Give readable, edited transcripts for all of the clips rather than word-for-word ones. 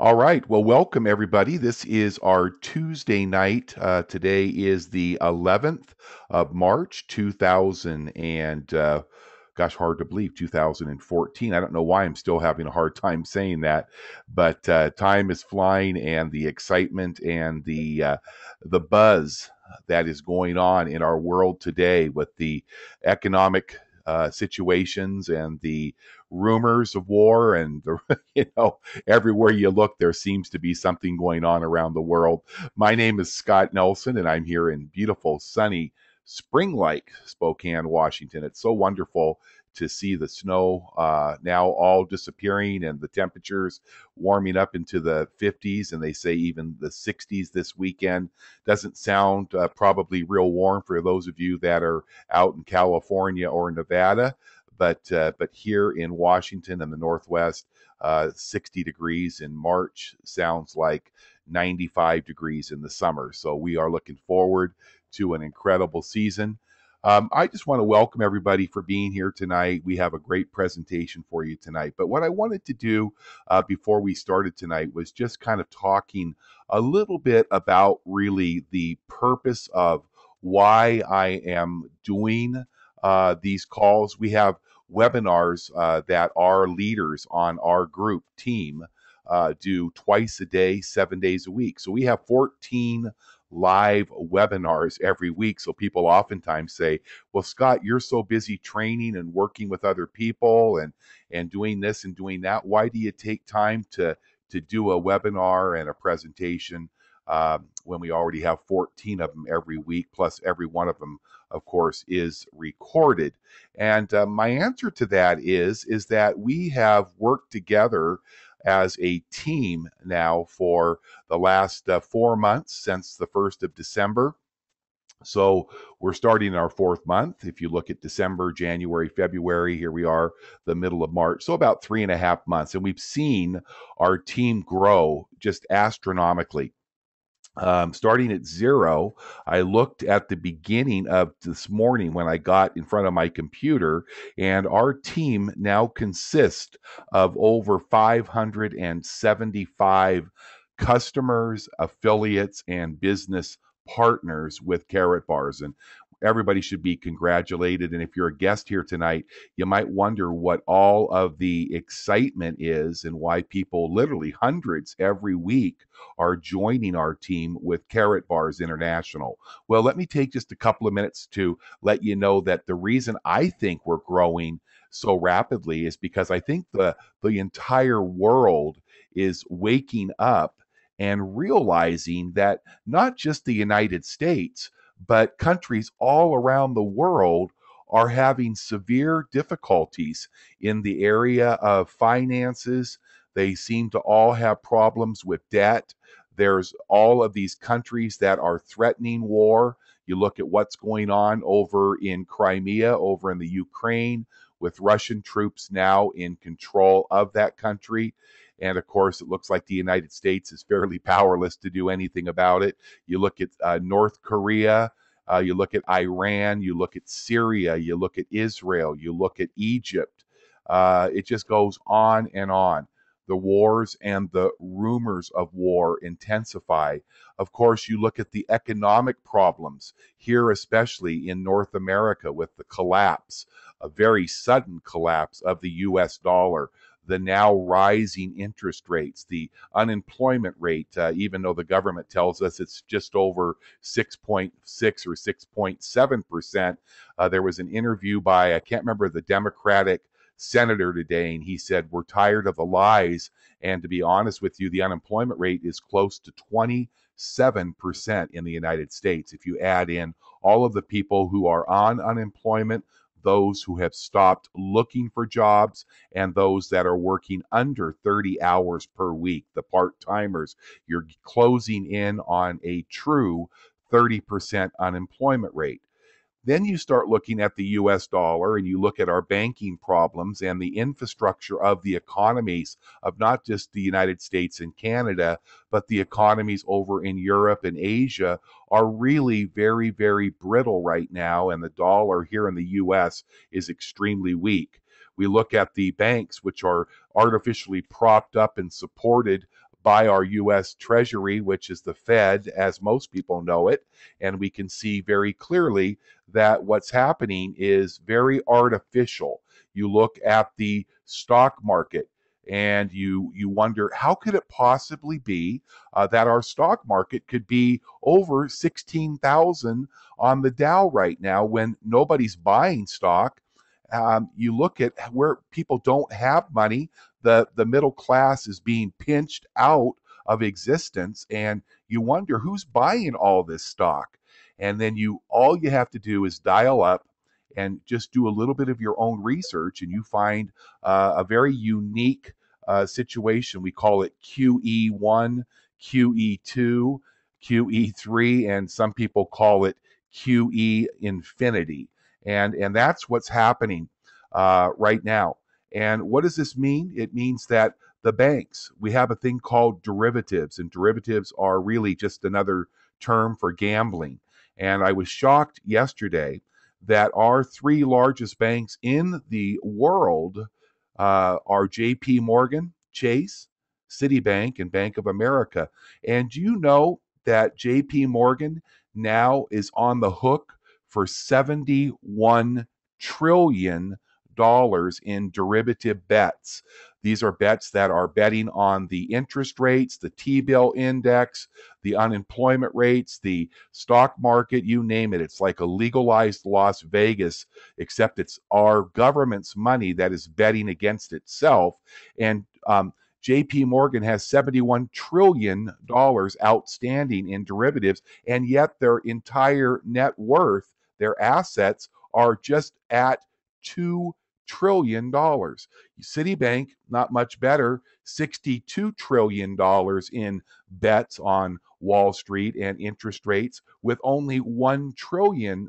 All right. Well, welcome, everybody. This is our Tuesday night. Today is the 11th of March, 2014. I don't know why I'm still having a hard time saying that, but time is flying, and the excitement and the buzz that is going on in our world today with the economic situations and the rumors of war, and everywhere you look, there seems to be something going on around the world. My name is Scott Nelson, and I'm here in beautiful, sunny, spring-like Spokane, Washington. It's so wonderful to see the snow now all disappearing and the temperatures warming up into the 50s, and they say even the 60s this weekend. Doesn't sound probably real warm for those of you that are out in California or Nevada, but here in Washington and the Northwest, 60 degrees in March sounds like 95 degrees in the summer. So we are looking forward to an incredible season. I just want to welcome everybody for being here tonight. We have a great presentation for you tonight. But what I wanted to do before we started tonight was just kind of talking a little bit about really the purpose of why I am doing these calls. We have webinars that our leaders on our group team do twice a day, 7 days a week. So we have 14 live webinars every week. So people oftentimes say, well, Scott, you're so busy training and working with other people and doing this and doing that. Why do you take time to do a webinar and a presentation when we already have 14 of them every week, plus every one of them, of course, is recorded? And my answer to that is that we have worked together as a team now for the last 4 months since the 1st of December. So we're starting our fourth month. If you look at December, January, February, here we are, the middle of March. So about 3.5 months. And we've seen our team grow just astronomically. Starting at zero, I looked at the beginning of this morning when I got in front of my computer, and our team now consists of over 575 customers, affiliates, and business partners with Karatbars. And everybody should be congratulated. And if you're a guest here tonight, you might wonder what all of the excitement is and why people, literally hundreds every week, are joining our team with Karatbars International. Well, let me take just a couple of minutes to let you know that the reason I think we're growing so rapidly is because I think the entire world is waking up and realizing that not just the United States, but countries all around the world are having severe difficulties in the area of finances. They seem to all have problems with debt. There's all of these countries that are threatening war. You look at what's going on over in Crimea, over in the Ukraine, with Russian troops now in control of that country. And of course, it looks like the United States is fairly powerless to do anything about it. You look at North Korea, you look at Iran, you look at Syria, you look at Israel, you look at Egypt. It just goes on and on. The wars and the rumors of war intensify. Of course, you look at the economic problems here, especially in North America, with the collapse, a very sudden collapse of the US dollar, the now rising interest rates, the unemployment rate, even though the government tells us it's just over 6.6 or 6.7%. There was an interview by, I can't remember the Democratic senator today, and he said, we're tired of the lies. And to be honest with you, the unemployment rate is close to 27% in the United States. If you add in all of the people who are on unemployment, those who have stopped looking for jobs, and those that are working under 30 hours per week, the part-timers, you're closing in on a true 30% unemployment rate. Then you start looking at the US dollar, and you look at our banking problems and the infrastructure of the economies of not just the United States and Canada, but the economies over in Europe and Asia are really very, very brittle right now, and the dollar here in the US is extremely weak. We look at the banks, which are artificially propped up and supported by our U.S. Treasury, which is the Fed, as most people know it. And we can see very clearly that what's happening is very artificial. You look at the stock market and you wonder, how could it possibly be that our stock market could be over 16,000 on the Dow right now when nobody's buying stock? You look at where people don't have money. The middle class is being pinched out of existence, and you wonder who's buying all this stock. And then all you have to do is dial up and just do a little bit of your own research, and you find a very unique situation. We call it QE1, QE2, QE3, and some people call it QE infinity. And that's what's happening right now. And what does this mean? It means that the banks, we have a thing called derivatives, and derivatives are really just another term for gambling. And I was shocked yesterday that our three largest banks in the world are JP Morgan, Chase, Citibank, and Bank of America. And do you know that JP Morgan now is on the hook for $71 trillion in derivative bets? These are bets that are betting on the interest rates, the T-bill index, the unemployment rates, the stock market, you name it. It's like a legalized Las Vegas, except it's our government's money that is betting against itself. And JP Morgan has $71 trillion outstanding in derivatives, and yet their entire net worth, their assets, are just at $2 trillion. Citibank, not much better, $62 trillion in bets on Wall Street and interest rates, with only $1 trillion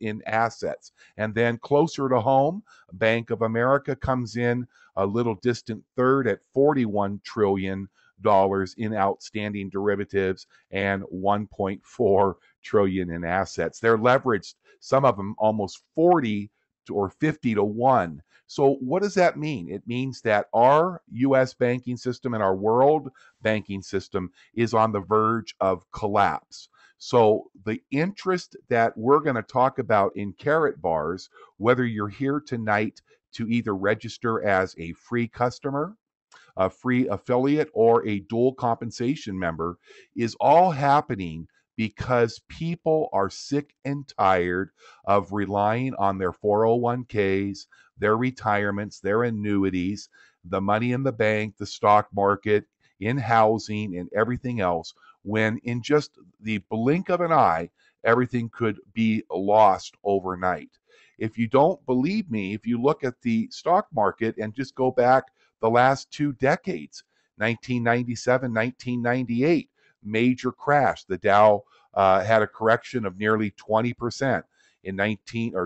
in assets. And then closer to home, Bank of America comes in a little distant third at $41 trillion in outstanding derivatives and $1.4 trillion in assets. They're leveraged, some of them almost 40 or 50-1. So what does that mean? It means that our U.S. banking system and our world banking system is on the verge of collapse. So the interest that we're going to talk about in Karatbars, whether you're here tonight to either register as a free customer, a free affiliate, or a dual compensation member, is all happening because people are sick and tired of relying on their 401ks, their retirements, their annuities, the money in the bank, the stock market, in housing, and everything else, when in just the blink of an eye, everything could be lost overnight. If you don't believe me, if you look at the stock market and just go back the last two decades, 1997, 1998, major crash. The Dow had a correction of nearly 20% in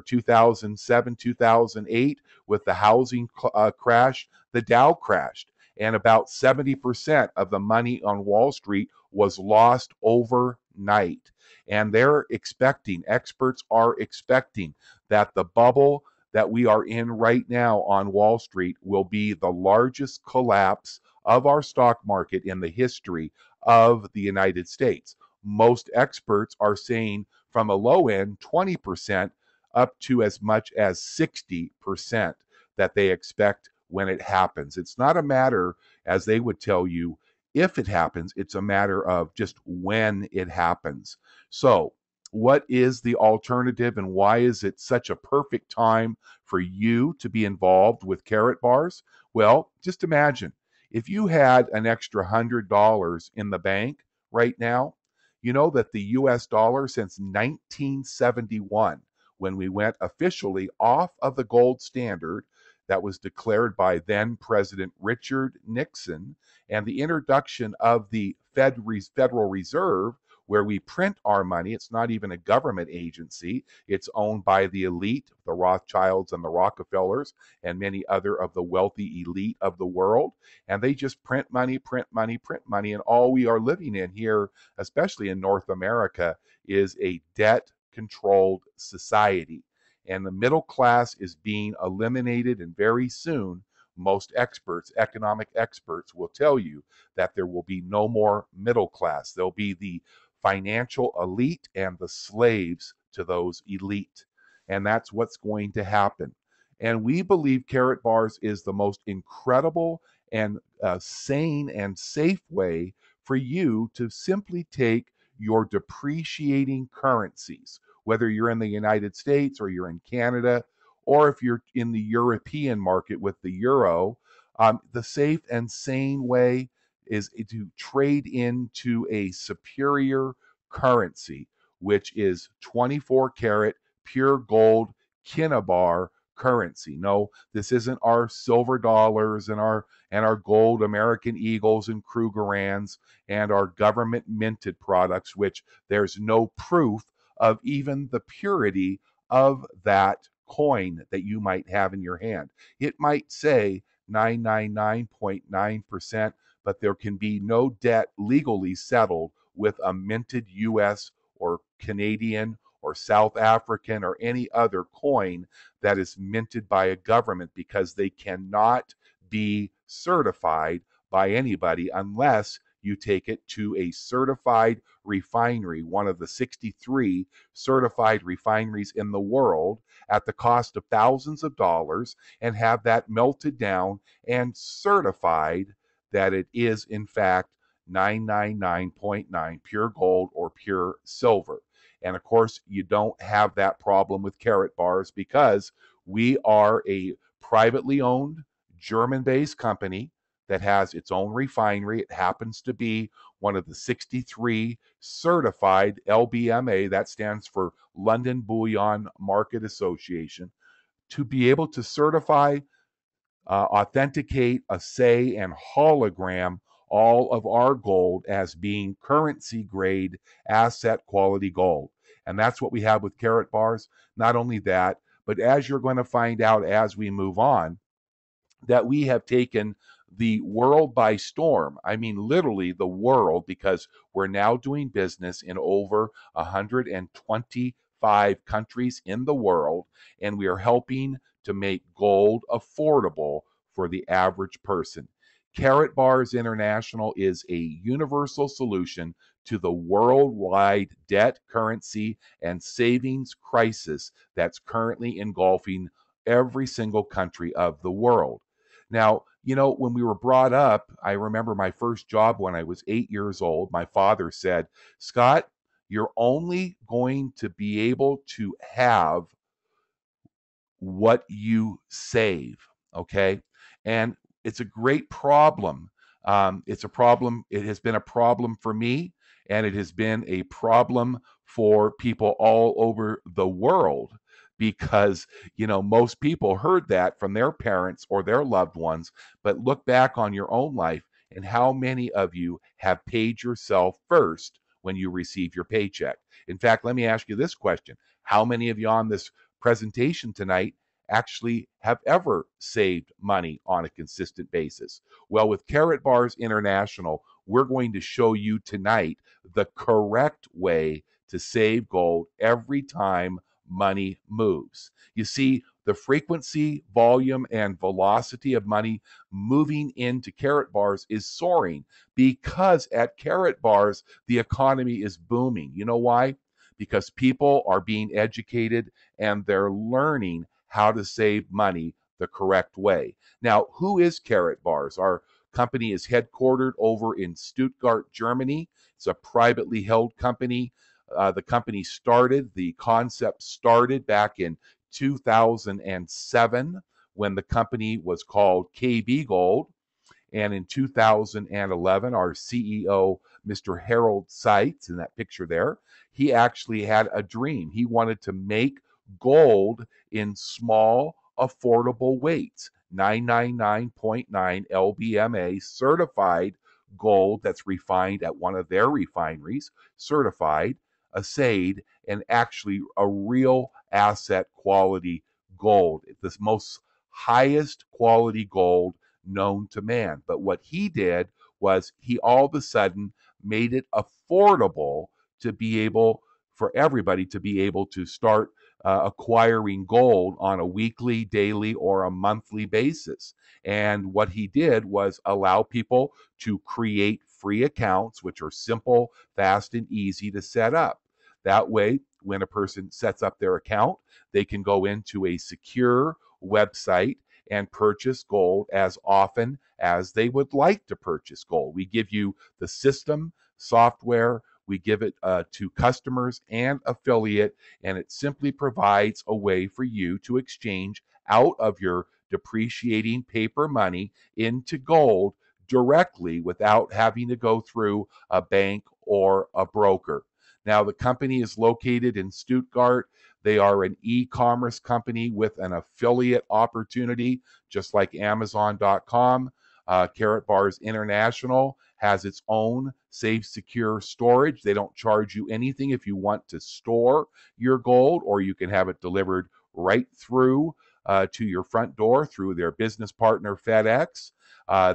2007, 2008. With the housing crash, the Dow crashed, and about 70% of the money on Wall Street was lost overnight. And experts are expecting that the bubble that we are in right now on Wall Street will be the largest collapse of our stock market in the history of the United States. Most experts are saying from a low end 20% up to as much as 60% that they expect when it happens. It's not a matter, as they would tell you, if it happens, it's a matter of just when it happens. So what is the alternative, and why is it such a perfect time for you to be involved with Karatbars? Well, just imagine if you had an extra $100 in the bank right now. You know that the US dollar, since 1971, when we went officially off of the gold standard that was declared by then President Richard Nixon, and the introduction of the Federal Reserve, where we print our money. It's not even a government agency. It's owned by the elite, the Rothschilds and the Rockefellers, and many other of the wealthy elite of the world. And they just print money, print money, print money. And all we are living in here, especially in North America, is a debt-controlled society. And the middle class is being eliminated, and very soon, most experts, economic experts, will tell you that there will be no more middle class. There'll be the financial elite and the slaves to those elite. And that's what's going to happen. And we believe Karatbars is the most incredible and sane and safe way for you to simply take your depreciating currencies, whether you're in the United States or you're in Canada, or if you're in the European market with the euro. The safe and sane way is to trade into a superior currency, which is 24 karat pure gold Kinebar currency. No, this isn't our silver dollars and our gold American Eagles and Krugerrands and our government minted products, which there's no proof of even the purity of that coin that you might have in your hand. It might say 999.9%, but there can be no debt legally settled with a minted U.S. or Canadian or South African or any other coin that is minted by a government, because they cannot be certified by anybody unless you take it to a certified refinery, one of the 63 certified refineries in the world, at the cost of thousands of dollars, and have that melted down and certified that it is in fact 999.9 pure gold or pure silver. And of course, you don't have that problem with Karatbars, because we are a privately owned German-based company that has its own refinery. It happens to be one of the 63 certified LBMA, that stands for London Bullion Market Association, to be able to certify, authenticate, assay, and hologram all of our gold as being currency grade asset quality gold. And that's what we have with Karatbars. Not only that, but as you're going to find out as we move on, that we have taken the world by storm. I mean, literally the world, because we're now doing business in over 125 countries in the world, and we are helping to make gold affordable for the average person. Karatbars International is a universal solution to the worldwide debt, currency, and savings crisis that's currently engulfing every single country of the world. Now, you know, when we were brought up, I remember my first job when I was 8 years old, my father said, "Scott, you're only going to be able to have what you save." Okay. And it's a great problem. It's a problem. It has been a problem for me, and it has been a problem for people all over the world, because, you know, most people heard that from their parents or their loved ones. But look back on your own life and how many of you have paid yourself first when you receive your paycheck. In fact, let me ask you this question. How many of you on this presentation tonight actually have ever saved money on a consistent basis? Well, with Karatbars International, we're going to show you tonight the correct way to save gold every time money moves. You see, the frequency, volume, and velocity of money moving into Karatbars is soaring, because at Karatbars, the economy is booming. You know why? Because people are being educated and they're learning how to save money the correct way. Now, who is Karatbars? Our company is headquartered over in Stuttgart, Germany. It's a privately held company. The company started, the concept started back in 2007, when the company was called KB Gold. And in 2011, our CEO, Mr. Harold Seitz, in that picture there, he actually had a dream. He wanted to make gold in small, affordable weights, 999.9 LBMA certified gold that's refined at one of their refineries, certified, assayed, and actually a real asset quality gold, the most highest quality gold known to man. But what he did was he all of a sudden made it affordable to be able, for everybody to be able to start acquiring gold on a weekly, daily, or a monthly basis. And what he did was allow people to create free accounts, which are simple, fast, and easy to set up. That way, when a person sets up their account, they can go into a secure website and purchase gold as often as they would like to purchase gold. We give you the system, software, we give it to customers and affiliate, and it simply provides a way for you to exchange out of your depreciating paper money into gold directly without having to go through a bank or a broker. Now, the company is located in Stuttgart. They are an e-commerce company with an affiliate opportunity, just like Amazon.com. Karatbars International has its own safe, secure storage. They don't charge you anything if you want to store your gold, or you can have it delivered right through to your front door through their business partner, FedEx.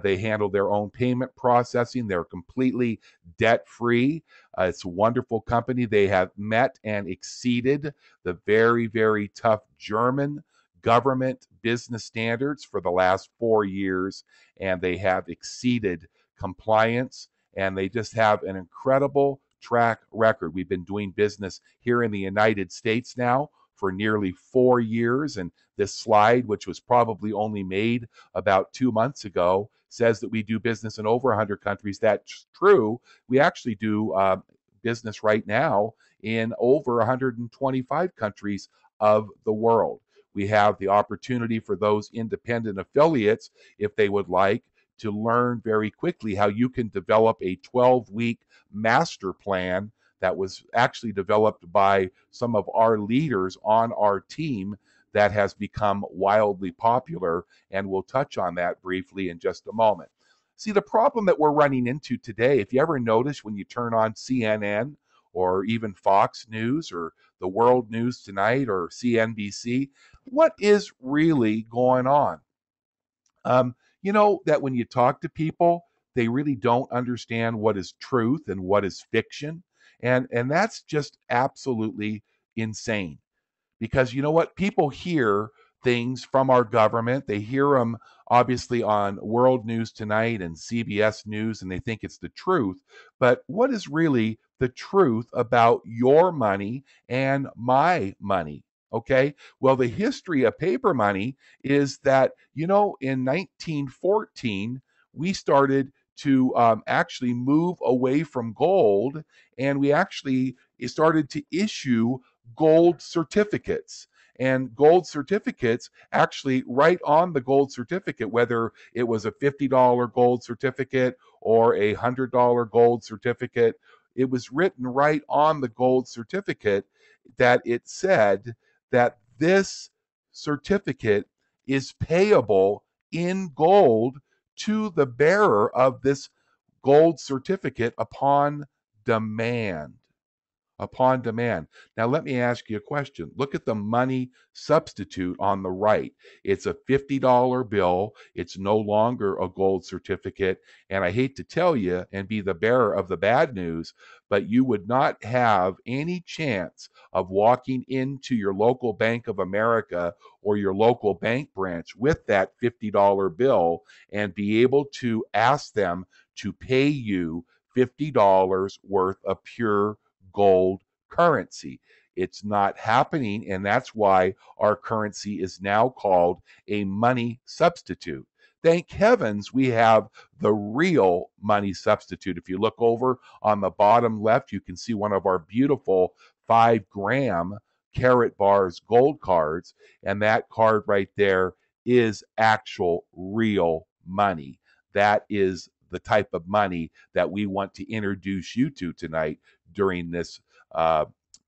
They handle their own payment processing. They're completely debt-free. It's a wonderful company. They have met and exceeded the very, very tough German government business standards for the last 4 years, and they have exceeded compliance, and they just have an incredible track record. We've been doing business here in the United States now for nearly 4 years, and this slide, which was probably only made about 2 months ago, says that we do business in over 100 countries. That's true. We actually do business right now in over 125 countries of the world. We have the opportunity for those independent affiliates, if they would like, to learn very quickly how you can develop a 12-week master plan that was actually developed by some of our leaders on our team that has become wildly popular, and we'll touch on that briefly in just a moment. See, the problem that we're running into today, if you ever notice when you turn on CNN or even Fox News or the World News Tonight or CNBC, what is really going on? You know that when you talk to people, they really don't understand what is truth and what is fiction. And that's just absolutely insane, because you know what? People hear things from our government. They hear them obviously on World News Tonight and CBS News, and they think it's the truth. But what is really the truth about your money and my money? Okay, well, the history of paper money is that, you know, in 1914, we started to actually move away from gold, and we actually started to issue gold certificates. And gold certificates, actually right on the gold certificate, whether it was a $50 gold certificate or a $100 gold certificate, it was written right on the gold certificate that it said that this certificate is payable in gold to the bearer of this gold certificate upon demand. Upon demand. Now, let me ask you a question. Look at the money substitute on the right. It's a $50 bill. It's no longer a gold certificate. And I hate to tell you and be the bearer of the bad news, but you would not have any chance of walking into your local Bank of America or your local bank branch with that $50 bill and be able to ask them to pay you $50 worth of pure gold currency. It's not happening, and that's why our currency is now called a money substitute. Thank heavens we have the real money substitute. If you look over on the bottom left, you can see one of our beautiful 5-gram Karatbars gold cards, and that card right there is actual real money. That is the type of money that we want to introduce you to tonight during this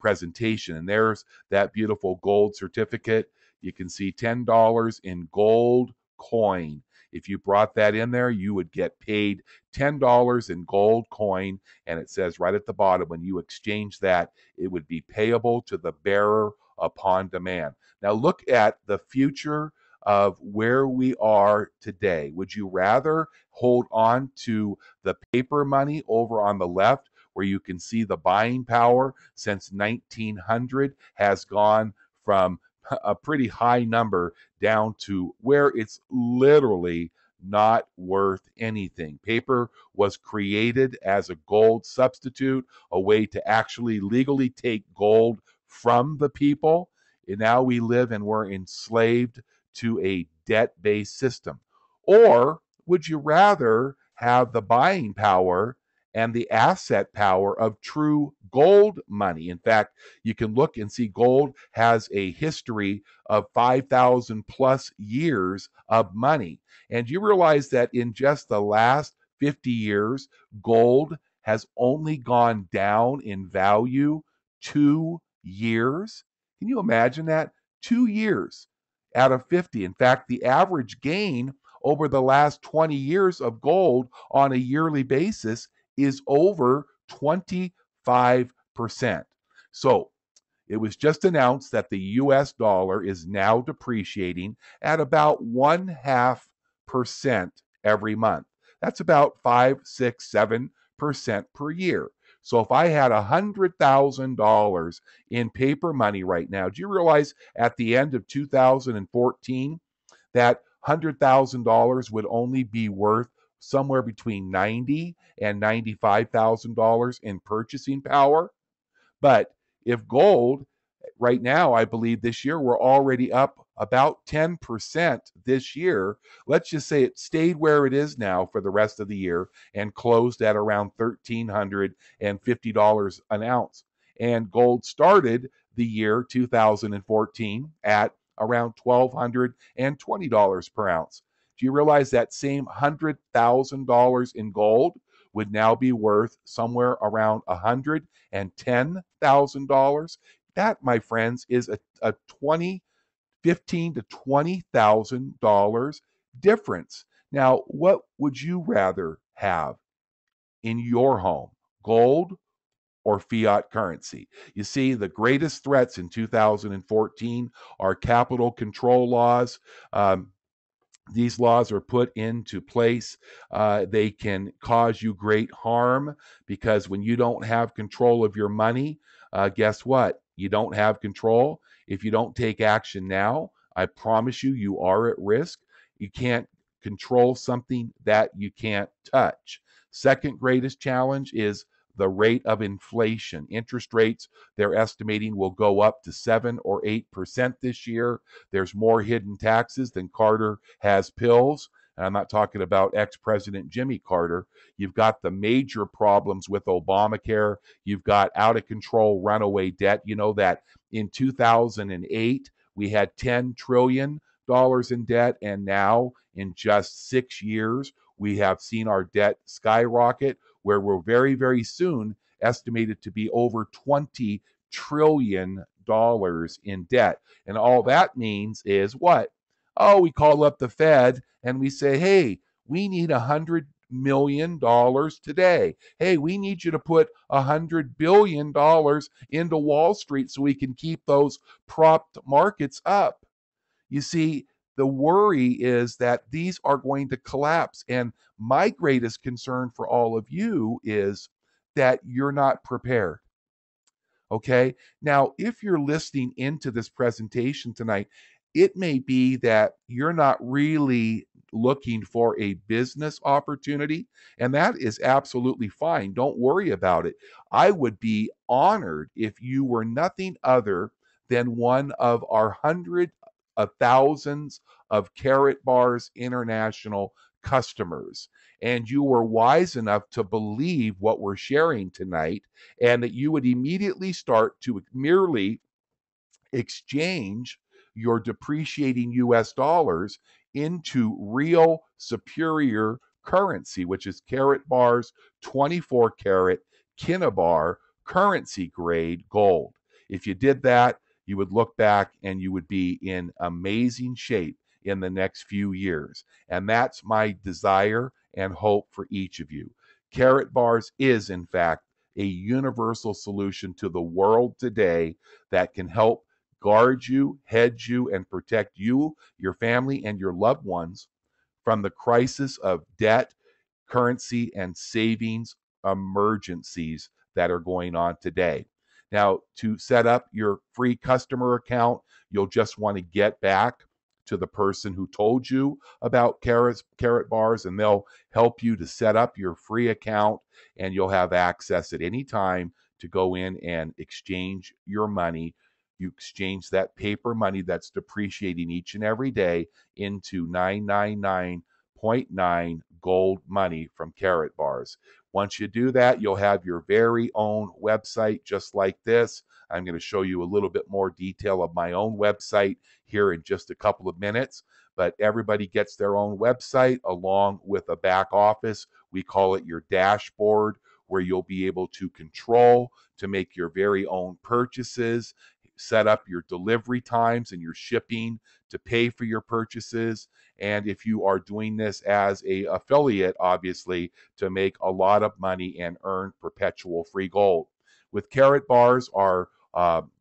presentation. And there's that beautiful gold certificate. You can see $10 in gold coin. If you brought that in there, you would get paid $10 in gold coin. And it says right at the bottom, when you exchange that, it would be payable to the bearer upon demand. Now look at the future of where we are today. Would you rather hold on to the paper money over on the left, where you can see the buying power since 1900 has gone from a pretty high number down to where it's literally not worth anything. Paper was created as a gold substitute, a way to actually legally take gold from the people. And now we live and we're enslaved to a debt-based system. Or would you rather have the buying power and the asset power of true gold money? In fact, you can look and see gold has a history of 5,000 plus years of money. And you realize that in just the last 50 years, gold has only gone down in value 2 years. Can you imagine that? 2 years out of 50. In fact, the average gain over the last 20 years of gold on a yearly basis is over 25%. So it was just announced that the US dollar is now depreciating at about 0.5% every month. That's about 5, 6, 7% per year. So if I had $100,000 in paper money right now, do you realize at the end of 2014 that $100,000 would only be worth somewhere between $90,000 and $95,000 in purchasing power? But if gold, right now, I believe this year, we're already up about 10% this year. Let's just say it stayed where it is now for the rest of the year and closed at around $1,350 an ounce. And gold started the year 2014 at around $1,220 per ounce. Do you realize that same $100,000 in gold would now be worth somewhere around $110,000? That, my friends, is a $15,000 to $20,000 difference. Now, what would you rather have in your home, gold or fiat currency? You see, the greatest threats in 2014 are capital control laws. These laws are put into place. They can cause you great harm because when you don't have control of your money, guess what? You don't have control. If you don't take action now, I promise you, you are at risk. You can't control something that you can't touch. Second greatest challenge is the rate of inflation. Interest rates, they're estimating, will go up to 7 or 8% this year. There's more hidden taxes than Carter has pills. And I'm not talking about ex-President Jimmy Carter. You've got the major problems with Obamacare. You've got out-of-control runaway debt. You know that in 2008, we had $10 trillion in debt. And now, in just 6 years, we have seen our debt skyrocket, where we're very, very soon estimated to be over $20 trillion in debt. And all that means is what? Oh, we call up the Fed and we say, hey, we need $100 million today. Hey, we need you to put $100 billion into Wall Street so we can keep those propped markets up. You see, the worry is that these are going to collapse. And my greatest concern for all of you is that you're not prepared. Okay? Now, if you're listening into this presentation tonight, it may be that you're not really looking for a business opportunity, and that is absolutely fine. Don't worry about it. I would be honored if you were nothing other than one of our hundreds of thousands of Karatbars International customers, and you were wise enough to believe what we're sharing tonight, and that you would immediately start to merely exchange your depreciating US dollars into real superior currency, which is Karatbars 24 karat Kinebar currency grade gold. If you did that, you would look back and you would be in amazing shape in the next few years. And that's my desire and hope for each of you. Karatbars is, in fact, a universal solution to the world today that can help guard you, hedge you, and protect you, your family, and your loved ones from the crisis of debt, currency, and savings emergencies that are going on today. Now, to set up your free customer account, you'll just want to get back to the person who told you about Karatbars, and they'll help you to set up your free account, and you'll have access at any time to go in and exchange your money. You exchange that paper money that's depreciating each and every day into 999.9 gold money from Karatbars. Once you do that, you'll have your very own website just like this. I'm going to show you a little bit more detail of my own website here in just a couple of minutes. But everybody gets their own website along with a back office. We call it your dashboard, where you'll be able to control, to make your very own purchases, set up your delivery times and your shipping to pay for your purchases. And if you are doing this as an affiliate, obviously, to make a lot of money and earn perpetual free gold. With Karatbars are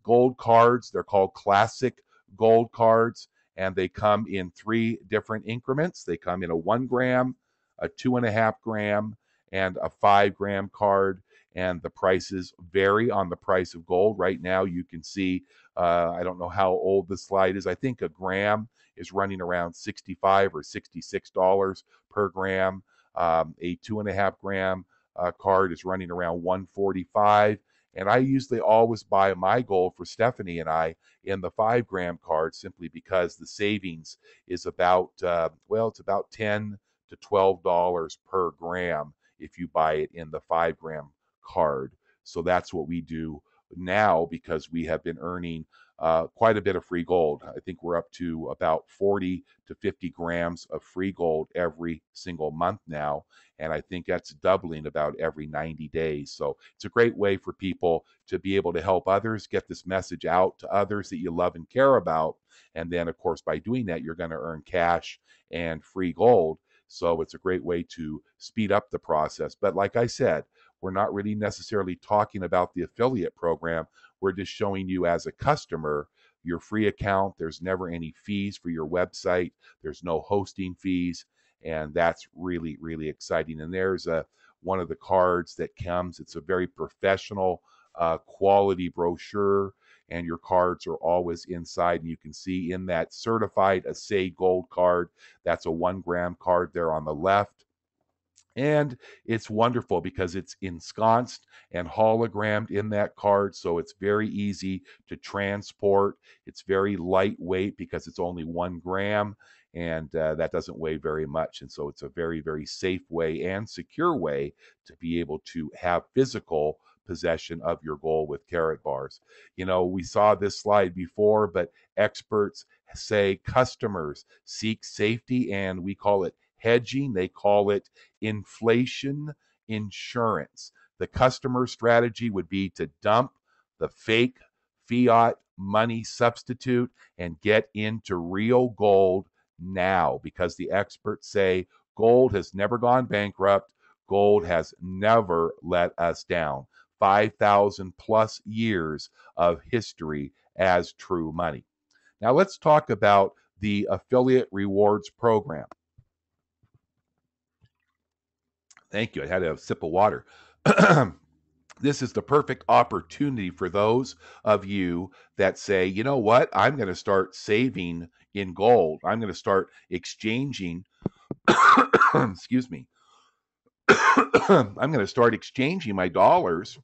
gold cards. They're called classic gold cards, and they come in three different increments. They come in a 1 gram, a 2.5 gram, and a 5 gram card, and the prices vary on the price of gold. Right now, you can see, I don't know how old the slide is. I think a gram is running around $65 or $66 per gram. A 2.5 gram card is running around $145. And I usually always buy my gold for Stephanie and I in the 5 gram card, simply because the savings is about, well, it's about $10 to $12 per gram if you buy it in the 5 gram card. So that's what we do now, because we have been earning quite a bit of free gold. I think we're up to about 40 to 50 grams of free gold every single month now, and I think that's doubling about every 90 days. So it's a great way for people to be able to help others, get this message out to others that you love and care about, and then of course by doing that you're going to earn cash and free gold. So it's a great way to speed up the process. But like I said, we're not really necessarily talking about the affiliate program. We're just showing you as a customer your free account. There's never any fees for your website. There's no hosting fees. And that's really, really exciting. And there's one of the cards that comes. It's a very professional quality brochure, and your cards are always inside. And you can see in that certified assay gold card, that's a 1 gram card there on the left. And it's wonderful because it's ensconced and hologrammed in that card, so it's very easy to transport. It's very lightweight because it's only 1 gram, and that doesn't weigh very much. And so it's a very, very safe way and secure way to be able to have physical possession of your gold with Karatbars. You know, we saw this slide before, but experts say customers seek safety, and we call it hedging. They call it inflation insurance. The customer strategy would be to dump the fake fiat money substitute and get into real gold now, because the experts say gold has never gone bankrupt. Gold has never let us down. 5,000 plus years of history as true money. Now let's talk about the affiliate rewards program. Thank you. I had a sip of water. This is the perfect opportunity for those of you that say, you know what, I'm going to start saving in gold. I'm going to start exchanging, excuse me, I'm going to start exchanging my dollars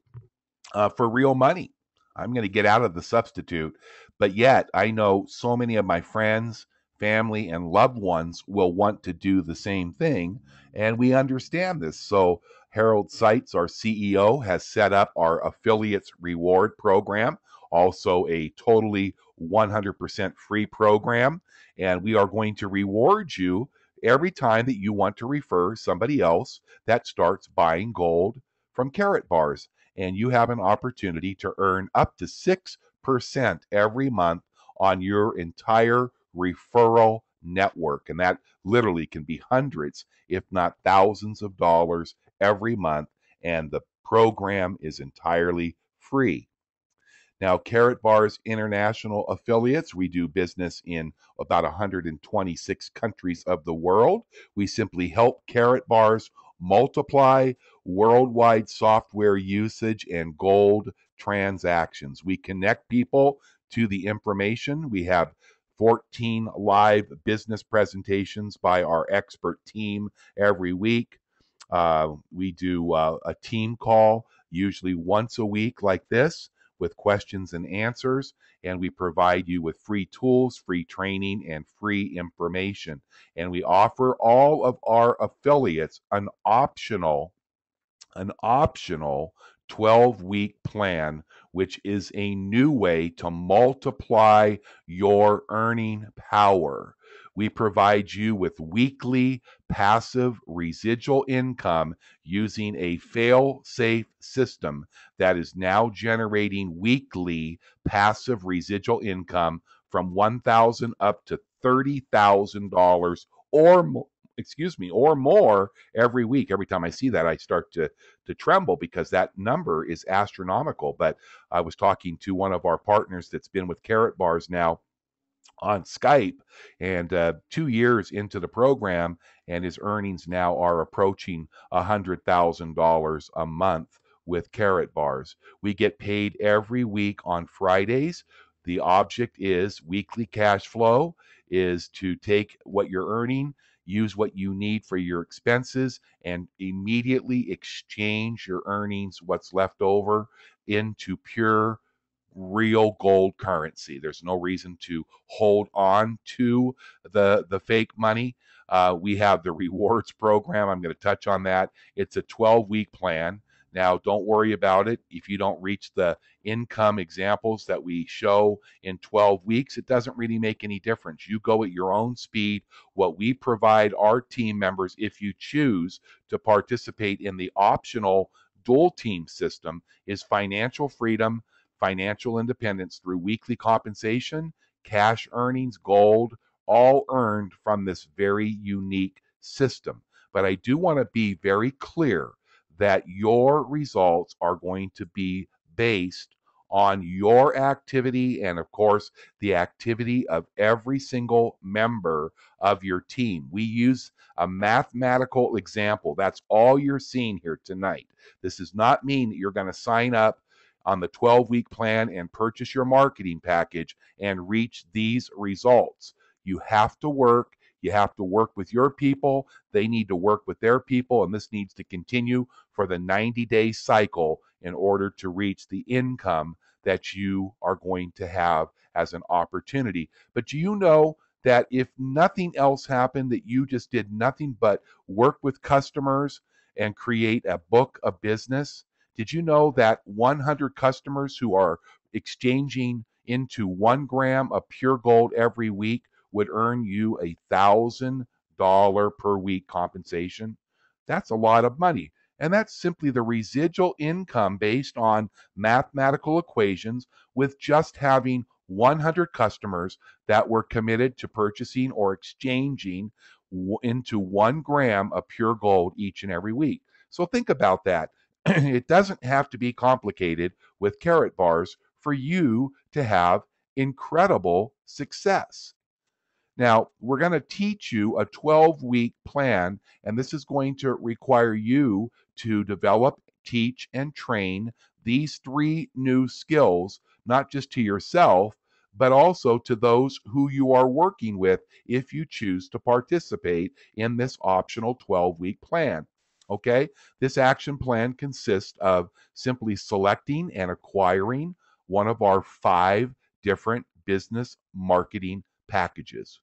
for real money. I'm going to get out of the substitute. But yet I know so many of my friends, family, and loved ones will want to do the same thing, and we understand this. So Harold Seitz, our CEO, has set up our affiliates reward program, also a totally 100% free program, and we are going to reward you every time that you want to refer somebody else that starts buying gold from Karatbars. And you have an opportunity to earn up to 6% every month on your entire referral network. And that literally can be hundreds, if not thousands of dollars every month. And the program is entirely free. Now, Karatbars International affiliates, we do business in about 126 countries of the world. We simply help Karatbars multiply worldwide software usage and gold transactions. We connect people to the information. We have 14 live business presentations by our expert team every week. We do a team call usually once a week like this with questions and answers, and we provide you with free tools, free training, and free information. And we offer all of our affiliates an optional 12-week plan, which is a new way to multiply your earning power. We provide you with weekly passive residual income using a fail-safe system that is now generating weekly passive residual income from $1,000 up to $30,000 or more every week. Every time I see that, I start to tremble because that number is astronomical. But I was talking to one of our partners that's been with Karatbars now on Skype, and 2 years into the program, and his earnings now are approaching $100,000 a month with Karatbars. We get paid every week on Fridays. The object is weekly cash flow is to take what you're earning, use what you need for your expenses, and immediately exchange your earnings, what's left over, into pure real gold currency. There's no reason to hold on to the fake money. We have the rewards program. I'm going to touch on that. It's a 12-week plan. Now, don't worry about it. If you don't reach the income examples that we show in 12 weeks, it doesn't really make any difference. You go at your own speed. What we provide our team members, if you choose to participate in the optional dual team system, is financial freedom, financial independence through weekly compensation, cash earnings, gold, all earned from this very unique system. But I do want to be very clear that your results are going to be based on your activity and, of course, the activity of every single member of your team. We use a mathematical example. That's all you're seeing here tonight. This does not mean that you're going to sign up on the 12-week plan and purchase your marketing package and reach these results. You have to work. You have to work with your people. They need to work with their people, and this needs to continue for the 90-day cycle in order to reach the income that you are going to have as an opportunity. But do you know that if nothing else happened, that you just did nothing but work with customers and create a book of business? Did you know that 100 customers who are exchanging into 1 gram of pure gold every week would earn you $1,000 per week compensation? That's a lot of money. And that's simply the residual income based on mathematical equations with just having 100 customers that were committed to purchasing or exchanging into 1 gram of pure gold each and every week. So think about that. It doesn't have to be complicated with Karatbars for you to have incredible success. Now, we're going to teach you a 12-week plan, and this is going to require you to develop, teach, and train these 3 new skills, not just to yourself, but also to those who you are working with if you choose to participate in this optional 12-week plan. Okay, this action plan consists of simply selecting and acquiring one of our 5 different business marketing packages.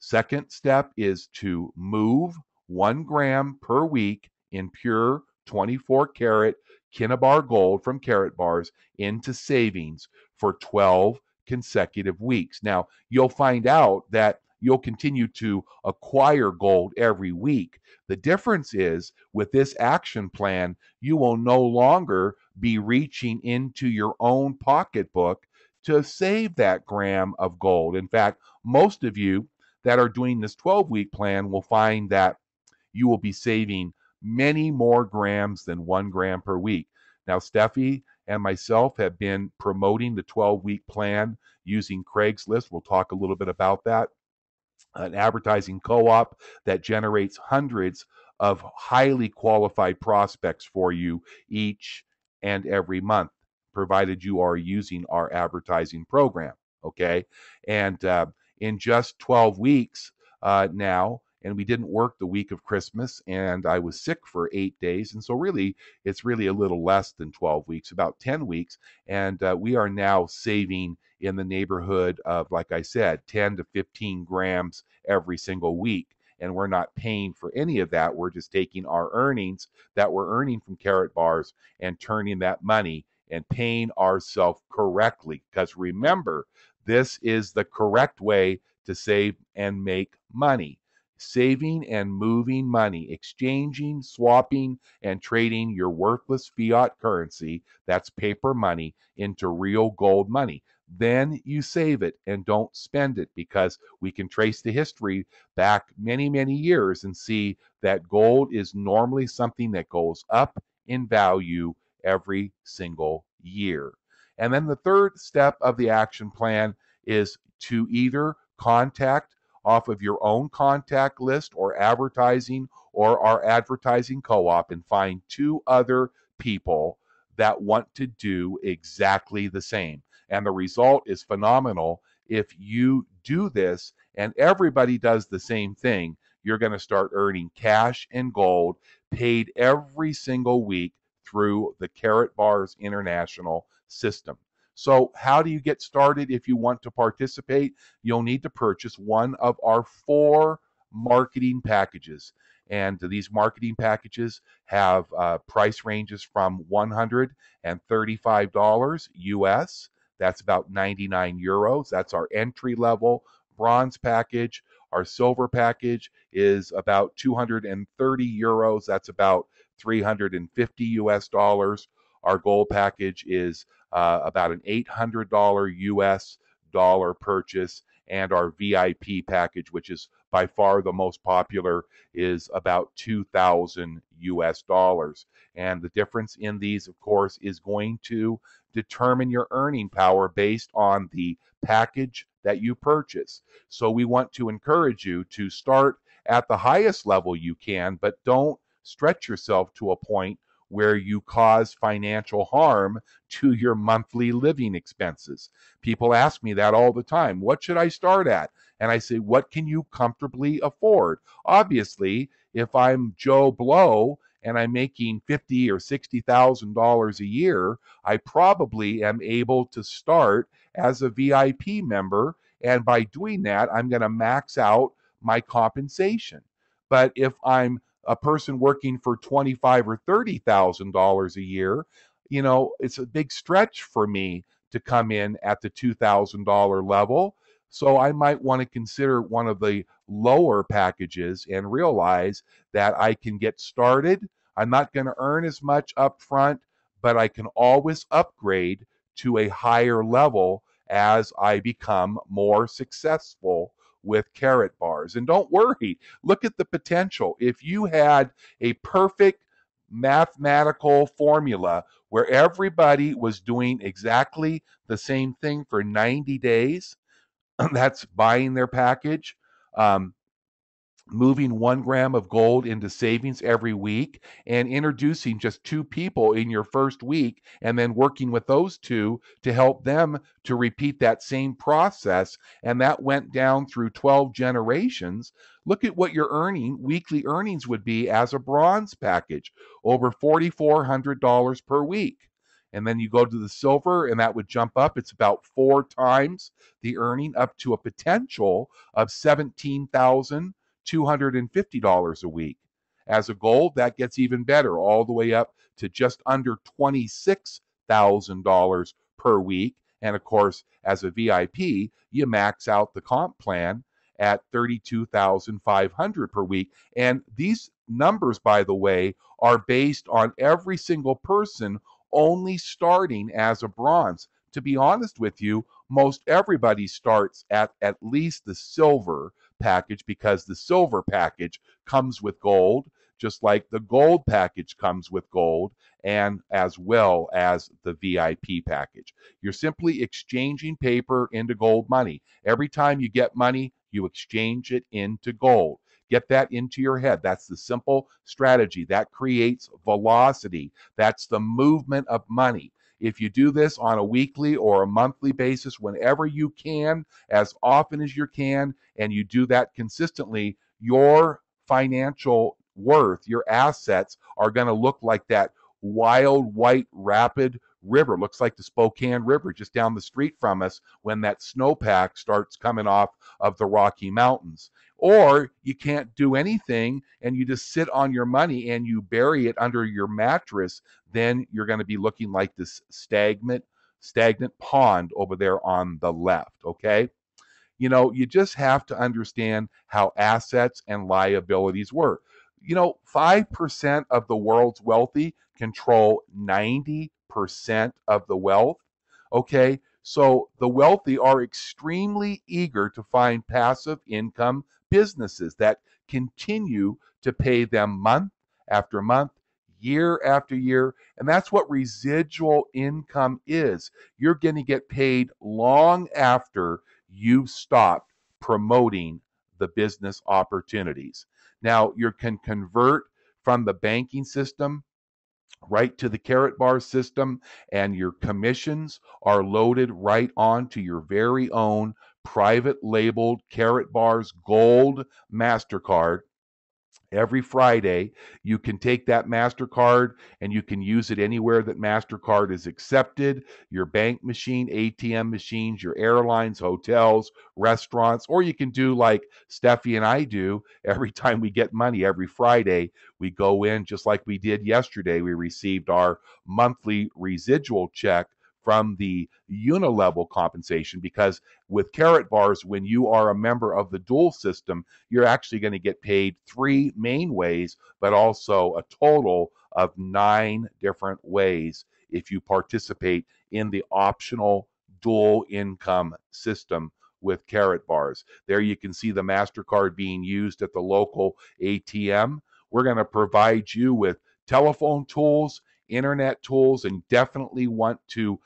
Second step is to move 1 gram per week in pure 24-karat Kinebar gold from Karatbars into savings for 12 consecutive weeks. Now, you'll find out that you'll continue to acquire gold every week. The difference is, with this action plan, you will no longer be reaching into your own pocketbook to save that gram of gold. In fact, most of you that are doing this 12-week plan will find that you will be saving many more grams than 1 gram per week. Now, Steffi and myself have been promoting the 12-week plan using Craigslist. We'll talk a little bit about that. An advertising co-op that generates hundreds of highly qualified prospects for you each and every month, provided you are using our advertising program. Okay. And in just 12 weeks now, and we didn't work the week of Christmas, and I was sick for 8 days. And so really, it's really a little less than 12 weeks, about 10 weeks. And we are now saving in the neighborhood of, like I said, 10 to 15 grams every single week. And we're not paying for any of that. We're just taking our earnings that we're earning from Karatbars and turning that money and paying ourselves correctly. Because remember, this is the correct way to save and make money. Saving and moving money, exchanging, swapping, and trading your worthless fiat currency, that's paper money, into real gold money. Then you save it and don't spend it, because we can trace the history back many, many years and see that gold is normally something that goes up in value every single year. And then the third step of the action plan is to either contact off of your own contact list or advertising or our advertising co-op and find two other people that want to do exactly the same. And the result is phenomenal. If you do this and everybody does the same thing, you're going to start earning cash and gold paid every single week through the Karatbars International system. So how do you get started? If you want to participate, you'll need to purchase one of our 4 marketing packages. And these marketing packages have price ranges from $135 US, that's about 99 euros. That's our entry level bronze package. Our silver package is about 230 euros, that's about 350 US dollars. Our gold package is about an $800 US dollar purchase, and our VIP package, which is by far the most popular, is about 2,000 US dollars. And the difference in these, of course, is going to determine your earning power based on the package that you purchase. So we want to encourage you to start at the highest level you can, but don't stretch yourself to a point where you cause financial harm to your monthly living expenses. People ask me that all the time. What should I start at? And I say, what can you comfortably afford? Obviously, if I'm Joe Blow and I'm making $50,000 or $60,000 a year, I probably am able to start as a VIP member. And by doing that, I'm going to max out my compensation. But if I'm a person working for $25,000 or $30,000 a year, you know, it's a big stretch for me to come in at the $2,000 level. So I might want to consider one of the lower packages and realize that I can get started. I'm not going to earn as much up front, but I can always upgrade to a higher level as I become more successful with Karatbars. And don't worry, look at the potential. If you had a perfect mathematical formula where everybody was doing exactly the same thing for 90 days, that's buying their package, moving 1 gram of gold into savings every week, and introducing just 2 people in your first week, and then working with those 2 to help them to repeat that same process. And that went down through 12 generations. Look at what your earning, weekly earnings would be as a bronze package, over $4,400 per week. And then you go to the silver, and that would jump up. It's about 4 times the earning, up to a potential of $17,250 a week. As a gold, that gets even better, all the way up to just under $26,000 per week. And of course, as a VIP, you max out the comp plan at $32,500 per week. And these numbers, by the way, are based on every single person only starting as a bronze. To be honest with you, most everybody starts at least the silver package, because the silver package comes with gold, just like the gold package comes with gold, and as well as the VIP package. You're simply exchanging paper into gold money. Every time you get money, you exchange it into gold. Get that into your head. That's the simple strategy. That creates velocity. That's the movement of money. If you do this on a weekly or a monthly basis, whenever you can, as often as you can, and you do that consistently, your financial worth, your assets are going to look like that wild, white, rapid river. Looks like the Spokane River just down the street from us when that snowpack starts coming off of the Rocky Mountains. Or you can't do anything and you just sit on your money and you bury it under your mattress, then you're going to be looking like this stagnant pond over there on the left, okay? You know, you just have to understand how assets and liabilities work. You know, 5% of the world's wealthy control 90% of the wealth, okay? So the wealthy are extremely eager to find passive income businesses that continue to pay them month after month, year after year, and that's what residual income is. You're going to get paid long after you've stopped promoting the business opportunities. Now, you can convert from the banking system right to the Karatbars system, and your commissions are loaded right onto your very own private labeled Karatbars Gold MasterCard. Every Friday, you can take that MasterCard and you can use it anywhere that MasterCard is accepted, your bank machine, ATM machines, your airlines, hotels, restaurants, or you can do like Steffi and I do. Every time we get money, every Friday, we go in just like we did yesterday. We received our monthly residual check from the unilevel compensation, because with Karatbars, when you are a member of the dual system, you're actually going to get paid three main ways, but also a total of 9 different ways if you participate in the optional dual income system with Karatbars. There you can see the MasterCard being used at the local ATM. We're going to provide you with telephone tools, internet tools, and definitely want to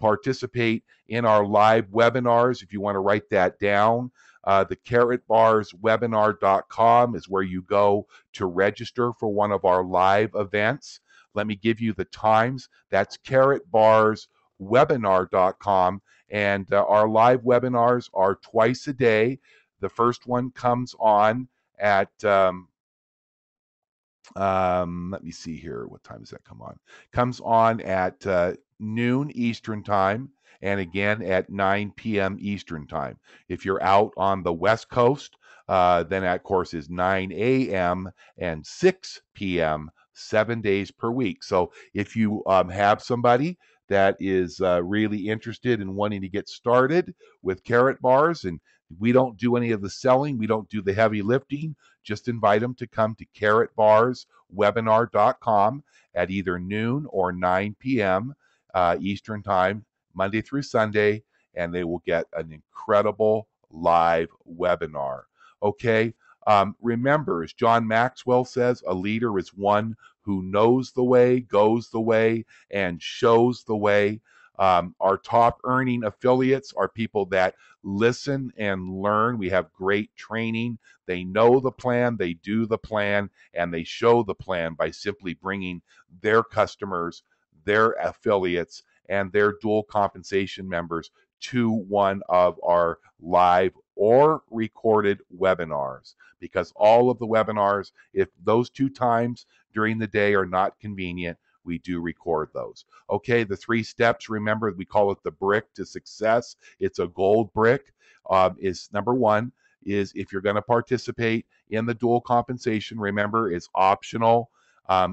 participate in our live webinars. If you want to write that down, the karatbarswebinar.com is where you go to register for one of our live events. Let me give you the times. That's karatbarswebinar.com, and our live webinars are twice a day. The first one comes on at let me see here, what time does that come on? Comes on at noon Eastern time, and again at 9 p.m. Eastern time. If you're out on the West Coast, then that course is 9 a.m. and 6 p.m. 7 days per week. So if you have somebody that is really interested in wanting to get started with Karatbars, and we don't do any of the selling, we don't do the heavy lifting, just invite them to come to karatbarswebinar.com at either noon or 9 p.m. Eastern time, Monday through Sunday, and they will get an incredible live webinar. Okay, remember, as John Maxwell says, a leader is one who knows the way, goes the way, and shows the way. Our top earning affiliates are people that listen and learn. We have great training. They know the plan, they do the plan, and they show the plan by simply bringing their customers, their affiliates, and their dual compensation members to one of our live or recorded webinars, because all of the webinars, if those 2 times during the day are not convenient, we do record those. Okay, the 3 steps, remember, we call it the brick to success. It's a gold brick. Is number 1 is, if you're going to participate in the dual compensation, remember, it's optional.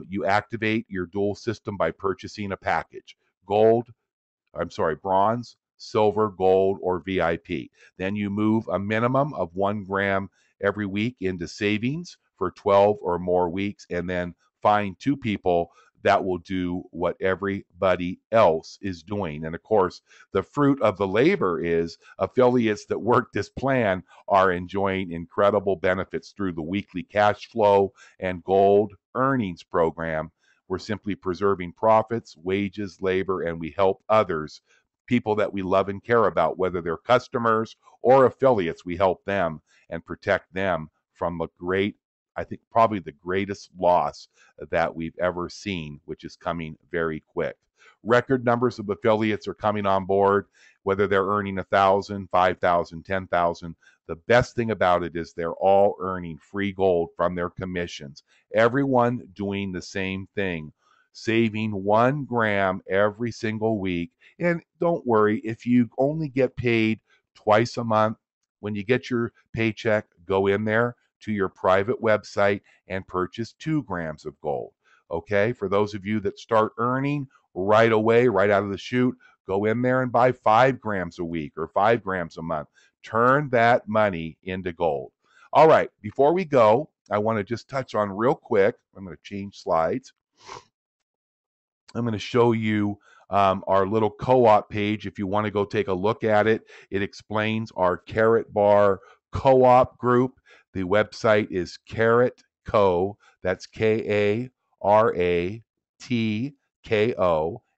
You activate your dual system by purchasing a package. Bronze, silver, gold, or VIP. Then you move a minimum of 1 gram every week into savings for 12 or more weeks, and then find 2 people that will do what everybody else is doing. And of course, the fruit of the labor is affiliates that work this plan are enjoying incredible benefits through the weekly cash flow and gold earnings program. We're simply preserving profits, wages, labor, and we help others, people that we love and care about, whether they're customers or affiliates. We help them and protect them from a great, I think probably the greatest loss that we've ever seen, which is coming very quick. Record numbers of affiliates are coming on board, whether they're earning 1,000, 5,000, 10,000. The best thing about it is they're all earning free gold from their commissions. Everyone doing the same thing, saving 1 gram every single week. And don't worry, if you only get paid twice a month, when you get your paycheck, go in there to your private website and purchase 2 grams of gold. Okay, for those of you that start earning right away, right out of the chute, go in there and buy 5 grams a week or 5 grams a month. Turn that money into gold. All right, before we go, I want to just touch on real quick. I'm going to change slides. I'm going to show you our little co-op page. If you want to go take a look at it, it explains our Karatbars co-op group. The website is Karatco, that's Karatko,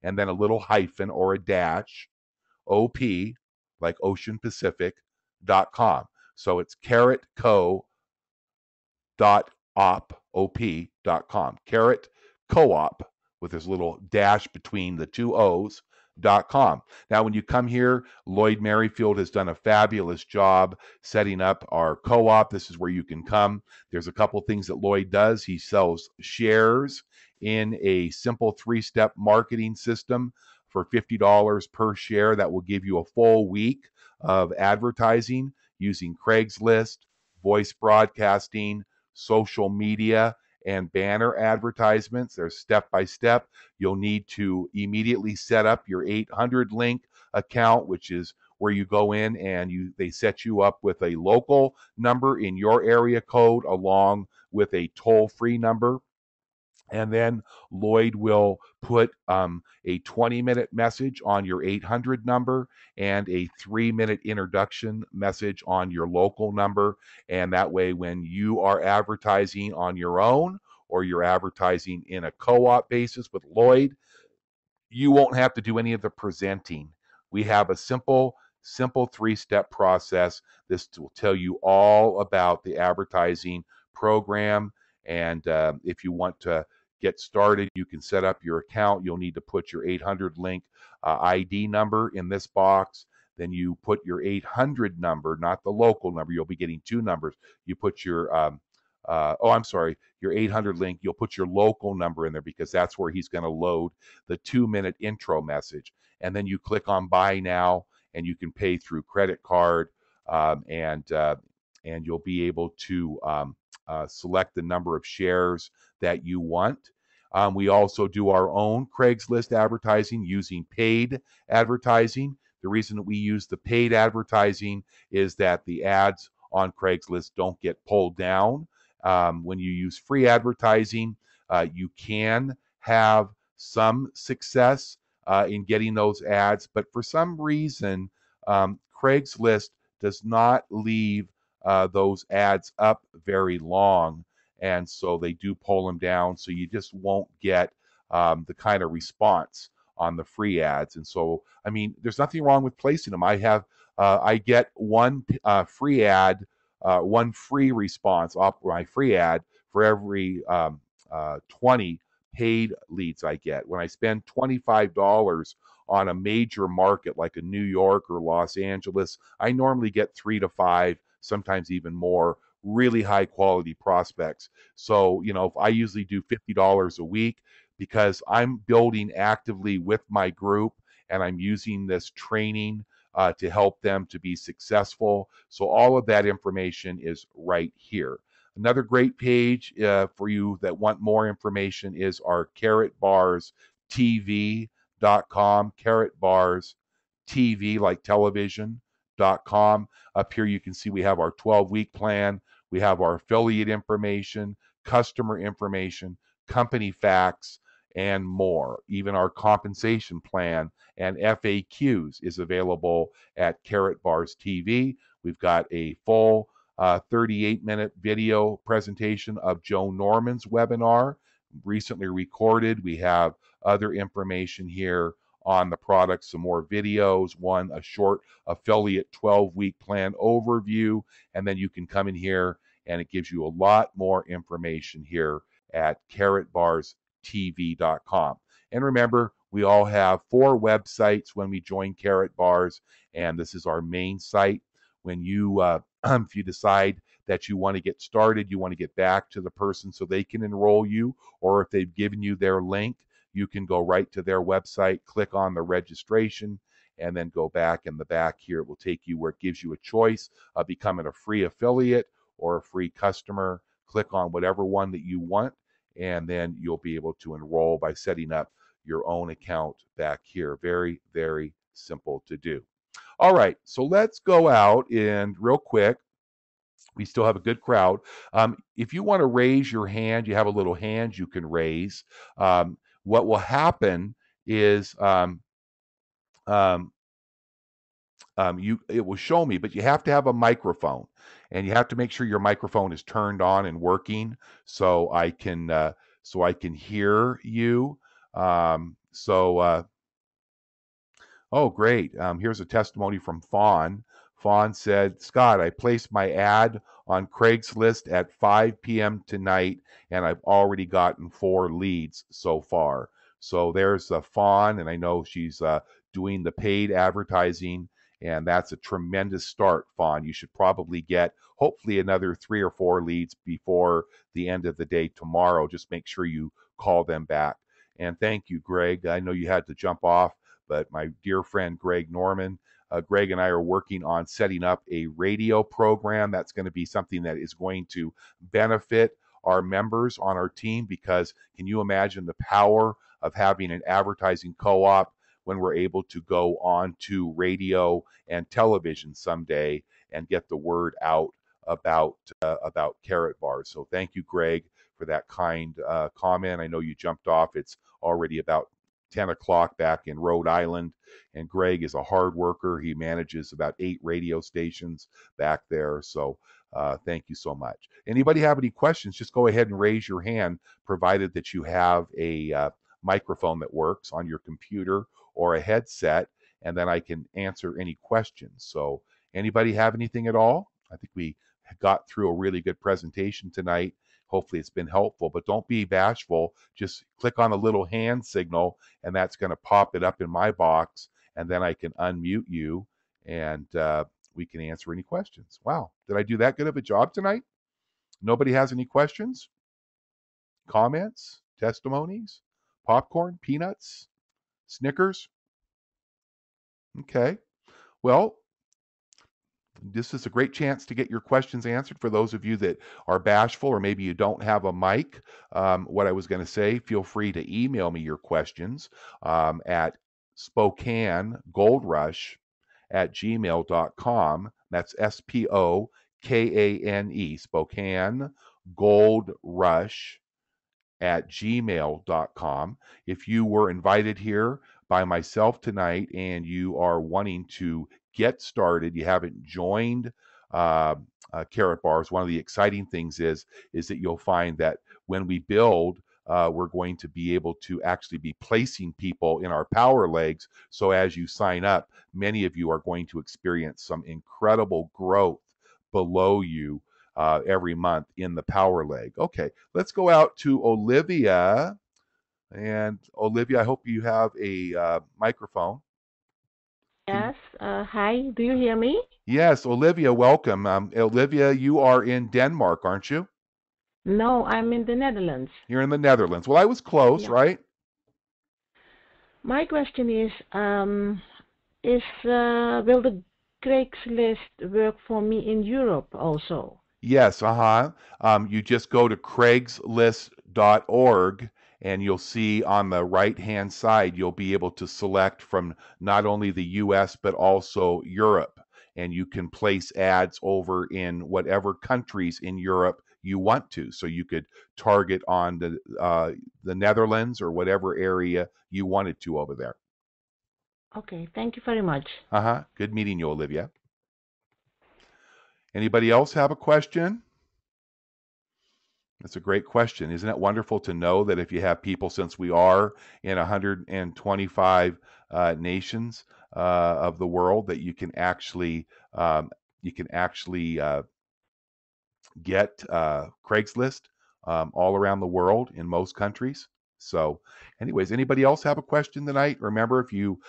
and then a little hyphen or a dash, OP, like Ocean Pacific.com. So it's Karatco.op.com, Karat Co-op with this little dash between the two O's. .com. Now, when you come here, Lloyd Merrifield has done a fabulous job setting up our co-op. This is where you can come. There's a couple things that Lloyd does. He sells shares in a simple 3-step marketing system for $50 per share. That will give you a full week of advertising using Craigslist, voice broadcasting, social media, and banner advertisements. They're step-by-step. You'll need to immediately set up your 800 link account, which is where you go in and they set you up with a local number in your area code along with a toll-free number. And then Lloyd will put a 20-minute message on your 800 number and a 3-minute introduction message on your local number. And that way, when you are advertising on your own or you're advertising in a co-op basis with Lloyd, you won't have to do any of the presenting. We have a simple 3-step process. This will tell you all about the advertising program. And if you want to get started, you can set up your account. You'll need to put your 800 link ID number in this box. Then you put your 800 number, not the local number. You'll be getting 2 numbers. You put your, your 800 link. You'll put your local number in there because that's where he's going to load the 2-minute intro message. And then you click on Buy Now, and you can pay through credit card, and you'll be able to select the number of shares that you want. We also do our own Craigslist advertising using paid advertising. The reason that we use the paid advertising is that the ads on Craigslist don't get pulled down. When you use free advertising, you can have some success in getting those ads, but for some reason, Craigslist does not leave those ads up very long, and so they do pull them down, so you just won't get the kind of response on the free ads. And so, I mean, there's nothing wrong with placing them. I have I get one free response off my free ad for every 20 paid leads I get. When I spend $25 on a major market like a New York or Los Angeles, I normally get 3 to 5, sometimes even more, really high quality prospects. So, you know, if I usually do $50 a week because I'm building actively with my group and I'm using this training to help them to be successful. So all of that information is right here. Another great page for you that want more information is our KaratbarsTV.com, Karatbars TV like television. .com. Up here you can see we have our 12-week plan, we have our affiliate information, customer information, company facts, and more. Even our compensation plan and FAQs is available at Karatbars TV. We've got a full 38-minute video presentation of Joe Norman's webinar, recently recorded. We have other information here on the product, some more videos, a short affiliate 12-week plan overview, and then you can come in here and it gives you a lot more information here at karatbarstv.com. And remember, we all have 4 websites when we join Karatbars, and this is our main site. When you, if you decide that you want to get started, you want to get back to the person so they can enroll you, or if they've given you their link, you can go right to their website, click on the registration, and then go back in the back here. It will take you where it gives you a choice of becoming a free affiliate or a free customer. Click on whatever one that you want, and then you'll be able to enroll by setting up your own account back here. Very, very simple to do. All right, so let's go out and real quick. We still have a good crowd. If you want to raise your hand, you have a little hand you can raise. What will happen is it will show me, but you have to have a microphone, and you have to make sure your microphone is turned on and working, so I can hear you. Oh, great. Here's a testimony from Fawn. Fawn said, Scott, I placed my ad on Craigslist at 5 p.m. tonight, and I've already gotten 4 leads so far. So there's Fawn, and I know she's doing the paid advertising, and that's a tremendous start, Fawn. You should probably get hopefully another 3 or 4 leads before the end of the day tomorrow. Just make sure you call them back. And thank you, Greg. I know you had to jump off, but my dear friend, Greg Norman, Greg and I are working on setting up a radio program. That's going to be something that is going to benefit our members on our team, because can you imagine the power of having an advertising co-op when we're able to go on to radio and television someday and get the word out about Karatbars. So thank you, Greg, for that kind comment. I know you jumped off. It's already about 10 o'clock back in Rhode Island, and Greg is a hard worker. He manages about 8 radio stations back there, so thank you so much. Anybody have any questions, just go ahead and raise your hand, provided that you have a microphone that works on your computer or a headset, and then I can answer any questions. So anybody have anything at all? I think we got through a really good presentation tonight. Hopefully it's been helpful, but don't be bashful. Just click on the little hand signal, and that's going to pop it up in my box, and then I can unmute you, and we can answer any questions. Wow, did I do that good of a job tonight? Nobody has any questions? Comments? Testimonies? Popcorn? Peanuts? Snickers? Okay. Well, this is a great chance to get your questions answered. For those of you that are bashful, or maybe you don't have a mic, what I was going to say, feel free to email me your questions at SpokaneGoldRush@gmail.com. That's S-P-O-K-A-N-E, SpokaneGoldRush@gmail.com. If you were invited here by myself tonight and you are wanting to get started, you haven't joined Karatbars, one of the exciting things is that you'll find that when we build, we're going to be able to actually be placing people in our power legs. So as you sign up, many of you are going to experience some incredible growth below you every month in the power leg. Okay, let's go out to Olivia. And Olivia, I hope you have a microphone. Yes. Hi. Do you hear me? Yes, Olivia. Welcome. Olivia, you are in Denmark, aren't you? No, I'm in the Netherlands. You're in the Netherlands. Well, I was close, yeah. Right? My question is will the Craigslist work for me in Europe also? Yes. You just go to Craigslist.org. And you'll see on the right-hand side, you'll be able to select from not only the U.S., but also Europe. And you can place ads over in whatever countries in Europe you want to. So you could target on the Netherlands or whatever area you wanted to over there. Okay. Thank you very much. Good meeting you, Olivia. Anybody else have a question? That's a great question. Isn't it wonderful to know that if you have people, since we are in 125 nations of the world, that you can actually get Craigslist all around the world in most countries. So anyways, anybody else have a question tonight? Remember, if you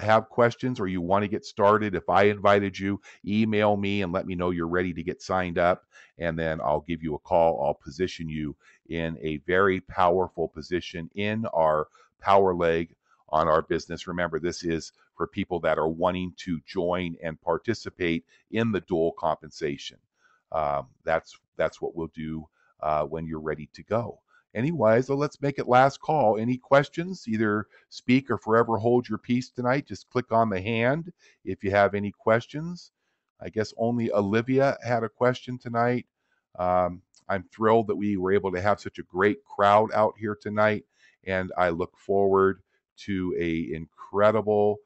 have questions or you want to get started, if I invited you, email me and let me know you're ready to get signed up. And then I'll give you a call. I'll position you in a very powerful position in our power leg on our business. Remember, this is for people that are wanting to join and participate in the dual compensation. That's what we'll do when you're ready to go. Anyway, so let's make it last call. Any questions? Either speak or forever hold your peace tonight. Just click on the hand if you have any questions. I guess only Olivia had a question tonight. I'm thrilled that we were able to have such a great crowd out here tonight, and I look forward to an incredible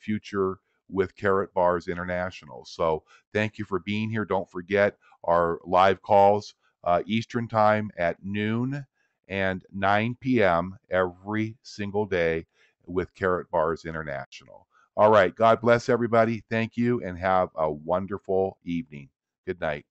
future with Karatbars International. So thank you for being here. Don't forget our live calls Eastern time at noon and 9 p.m. every single day with Karatbars International. All right. God bless everybody. Thank you and have a wonderful evening. Good night.